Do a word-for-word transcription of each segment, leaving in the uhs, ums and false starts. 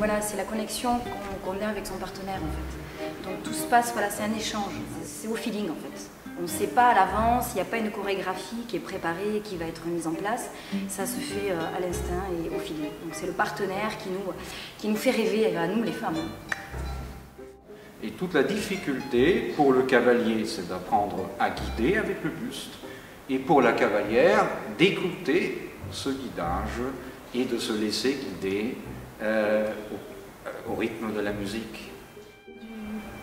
voilà, c'est la connexion qu'on qu'on a avec son partenaire en fait. Donc tout se passe, voilà, c'est un échange, c'est au feeling en fait. On ne sait pas à l'avance, il n'y a pas une chorégraphie qui est préparée, qui va être mise en place. Ça se fait à l'instinct et au feeling. Donc c'est le partenaire qui nous, qui nous fait rêver, à nous les femmes. Et toute la difficulté pour le cavalier, c'est d'apprendre à guider avec le buste. Et pour la cavalière, d'écouter ce guidage et de se laisser guider euh, au, au rythme de la musique.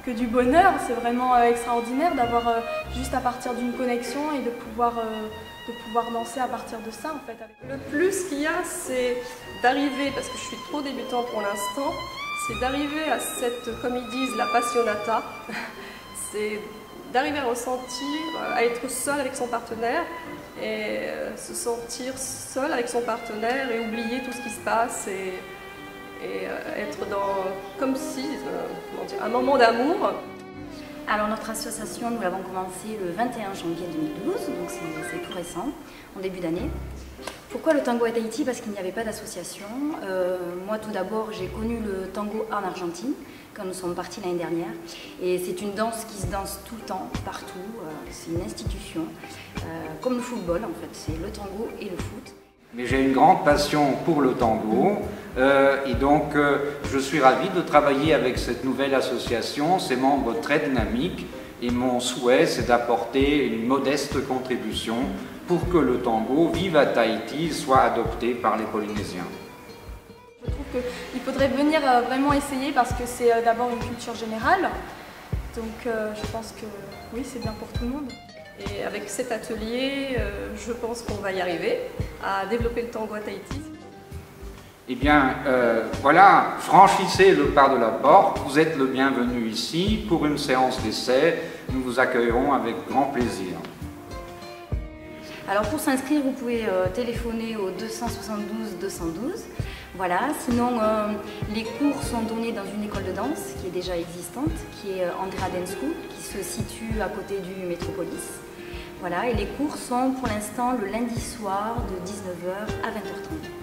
Que du bonheur, c'est vraiment extraordinaire d'avoir euh, juste à partir d'une connexion et de pouvoir, euh, de pouvoir danser à partir de ça en fait. Le plus qu'il y a, c'est d'arriver, parce que je suis trop débutant pour l'instant, c'est d'arriver à cette, comme ils disent, la passionata, c'est d'arriver à ressentir, à être seul avec son partenaire et se sentir seul avec son partenaire et oublier tout ce qui se passe et, et être dans, comme si, comment dire, un moment d'amour. Alors notre association, nous l'avons commencée le vingt et un janvier deux mille douze, donc c'est tout récent, en début d'année. Pourquoi le tango à Tahiti? Parce qu'il n'y avait pas d'association. Euh, moi tout d'abord j'ai connu le tango en Argentine quand nous sommes partis l'année dernière et c'est une danse qui se danse tout le temps, partout, euh, c'est une institution, euh, comme le football en fait, c'est le tango et le foot. Mais j'ai une grande passion pour le tango euh, et donc euh, je suis ravi de travailler avec cette nouvelle association, ses membres très dynamiques et mon souhait c'est d'apporter une modeste contribution pour que le tango vive à Tahiti soit adopté par les Polynésiens. Je trouve qu'il faudrait venir vraiment essayer parce que c'est d'abord une culture générale. Donc je pense que oui, c'est bien pour tout le monde. Et avec cet atelier, je pense qu'on va y arriver à développer le tango à Tahiti. Eh bien, euh, voilà, franchissez le pas de la porte, vous êtes le bienvenu ici pour une séance d'essai. Nous vous accueillerons avec grand plaisir. Alors pour s'inscrire, vous pouvez euh, téléphoner au deux sept douze deux un deux. Voilà, sinon euh, les cours sont donnés dans une école de danse qui est déjà existante, qui est euh, Andrea Dance School, qui se situe à côté du Métropolis. Voilà, et les cours sont pour l'instant le lundi soir de dix-neuf heures à vingt heures trente.